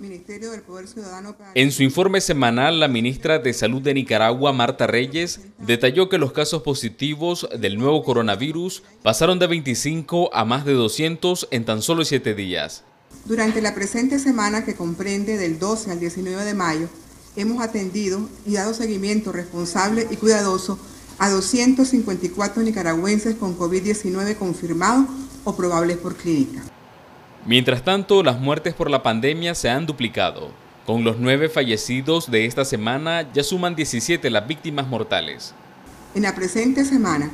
Ministerio del Poder Ciudadano. En su informe semanal, la ministra de Salud de Nicaragua, Marta Reyes, detalló que los casos positivos del nuevo coronavirus pasaron de 25 a más de 200 en tan solo 7 días. Durante la presente semana, que comprende del 12 al 19 de mayo, hemos atendido y dado seguimiento responsable y cuidadoso a 254 nicaragüenses con COVID-19 confirmados o probables por clínica. Mientras tanto, las muertes por la pandemia se han duplicado. Con los 9 fallecidos de esta semana, ya suman 17 las víctimas mortales. En la presente semana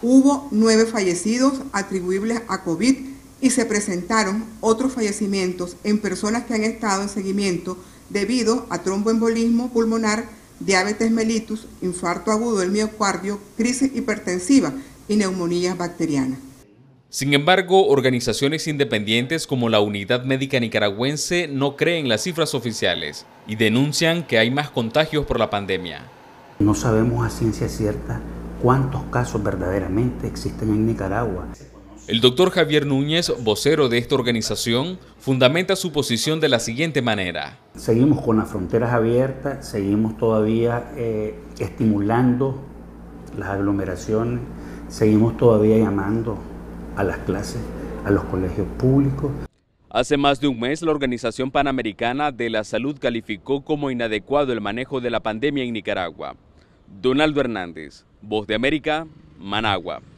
hubo 9 fallecidos atribuibles a COVID y se presentaron otros fallecimientos en personas que han estado en seguimiento debido a tromboembolismo pulmonar, diabetes mellitus, infarto agudo del miocardio, crisis hipertensiva y neumonías bacterianas. Sin embargo, organizaciones independientes como la Unidad Médica Nicaragüense no creen las cifras oficiales y denuncian que hay más contagios por la pandemia. No sabemos a ciencia cierta cuántos casos verdaderamente existen en Nicaragua. El doctor Javier Núñez, vocero de esta organización, fundamenta su posición de la siguiente manera. Seguimos con las fronteras abiertas, seguimos todavía estimulando las aglomeraciones, seguimos todavía llamando a las clases, a los colegios públicos. Hace más de un mes, la Organización Panamericana de la Salud calificó como inadecuado el manejo de la pandemia en Nicaragua. Donaldo Hernández, Voz de América, Managua.